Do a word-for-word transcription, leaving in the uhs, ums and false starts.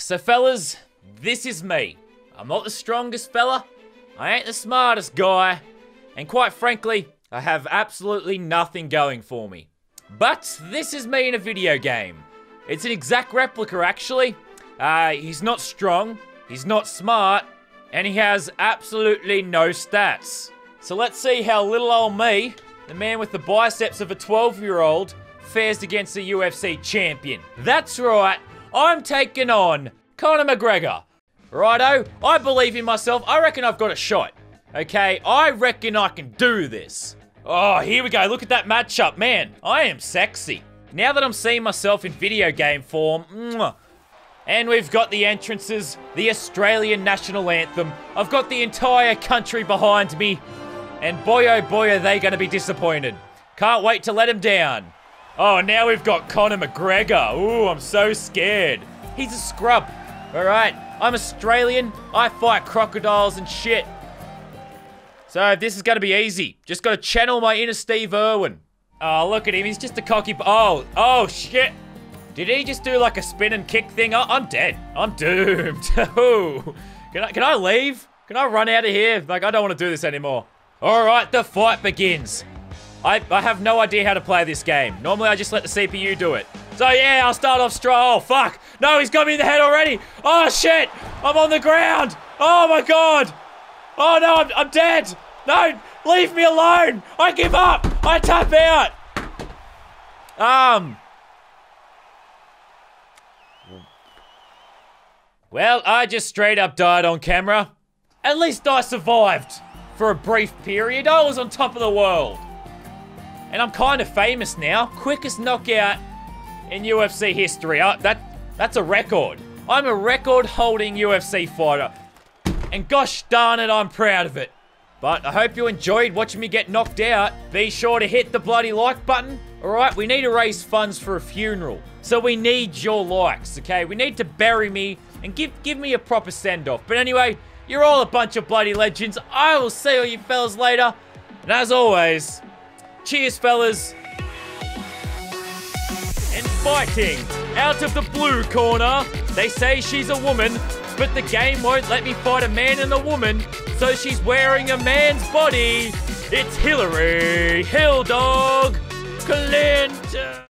So fellas, this is me. I'm not the strongest fella, I ain't the smartest guy, and quite frankly, I have absolutely nothing going for me. But this is me in a video game. It's an exact replica, actually. Uh, he's not strong, he's not smart, and he has absolutely no stats. So let's see how little old me, the man with the biceps of a twelve-year-old, fares against a U F C champion. That's right, I'm taking on Conor McGregor. Righto, I believe in myself. I reckon I've got a shot. Okay, I reckon I can do this. Oh, here we go. Look at that matchup. Man, I am sexy. Now that I'm seeing myself in video game form, mwah. And we've got the entrances, the Australian national anthem. I've got the entire country behind me. And boy, oh boy, are they going to be disappointed. Can't wait to let him down. Oh, now we've got Conor McGregor. Ooh, I'm so scared. He's a scrub. All right, I'm Australian. I fight crocodiles and shit. So this is going to be easy. Just got to channel my inner Steve Irwin. Oh, look at him. He's just a cocky... Oh, oh, shit. Did he just do like a spin and kick thing? Oh, I'm dead. I'm doomed. Oh, can I, can I leave? Can I run out of here? Like, I don't want to do this anymore. All right, the fight begins. I, I have no idea how to play this game. Normally, I just let the C P U do it. So, yeah, I'll start off strong. Oh, fuck. No, he's got me in the head already. Oh, shit. I'm on the ground. Oh, my God. Oh, no, I'm, I'm dead. No, leave me alone. I give up. I tap out. Um. Well, I just straight up died on camera. At least I survived for a brief period. I was on top of the world. And I'm kind of famous now. Quickest knockout in U F C history. I, that that's a record. I'm a record-holding U F C fighter. And gosh darn it, I'm proud of it. But I hope you enjoyed watching me get knocked out. Be sure to hit the bloody like button. All right, we need to raise funds for a funeral. So we need your likes, okay? We need to bury me and give, give me a proper send-off. But anyway, you're all a bunch of bloody legends. I will see all you fellas later. And as always, cheers, fellas. And fighting out of the blue corner. They say she's a woman, but the game won't let me fight a man and a woman, so she's wearing a man's body. It's Hillary Hill Dog Clinton.